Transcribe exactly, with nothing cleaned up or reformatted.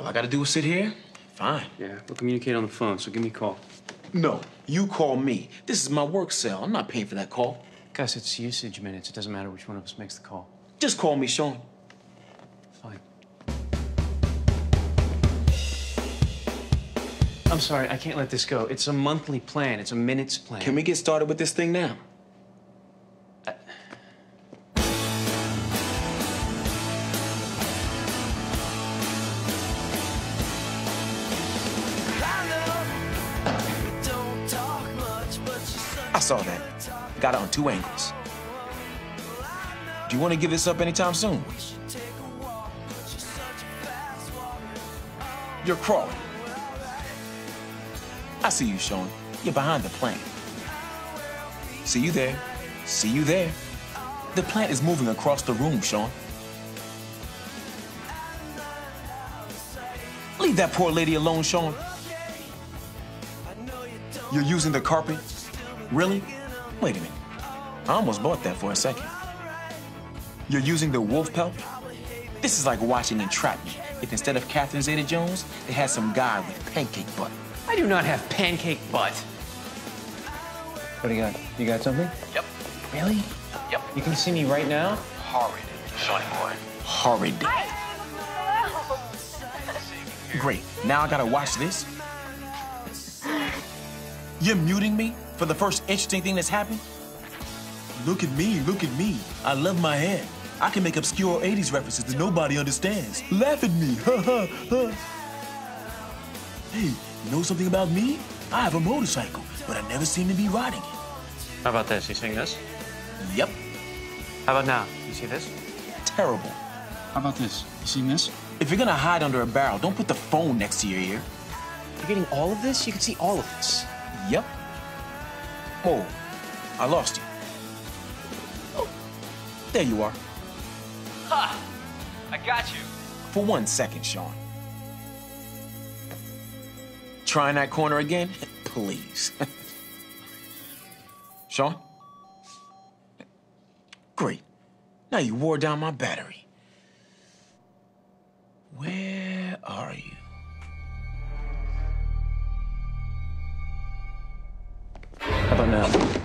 All I gotta do is sit here? Fine. Yeah, we'll communicate on the phone, so give me a call. No, you call me. This is my work cell. I'm not paying for that call. Gus, it's usage minutes. It doesn't matter which one of us makes the call. Just call me, Sean. Fine. I'm sorry, I can't let this go. It's a monthly plan. It's a minutes plan. Can we get started with this thing now? I... I saw that. Got it on two angles. Do you want to give this up anytime soon? You're crawling. I see you, Sean. You're behind the plant. See you there. See you there. The plant is moving across the room, Sean. Leave that poor lady alone, Sean. You're using the carpet? Really? Wait a minute. I almost bought that for a second. You're using the wolf pelt? This is like watching Entrapment, if instead of Catherine Zeta Jones, they had some guy with pancake butt. I do not have pancake butt. What do you got? You got something? Yep. Really? Yep. You can see me right now? Horrid, Shawnee boy. Horrid. Hi. Great. Now I gotta watch this? You're muting me? For the first interesting thing that's happened? Look at me, look at me. I love my hair. I can make obscure eighties references that nobody understands. Laugh at me, ha ha ha. Hey, you know something about me? I have a motorcycle, but I never seem to be riding it. How about this, you seeing this? Yep. How about now, you see this? Terrible. How about this, you seeing this? If you're gonna hide under a barrel, don't put the phone next to your ear. You're getting all of this? You can see all of this. Yep. Oh, I lost you. Oh, there you are. Ha! I got you. For one second, Sean. Trying that corner again? Please. Sean? Great. Now you wore down my battery. Where are you? How about now?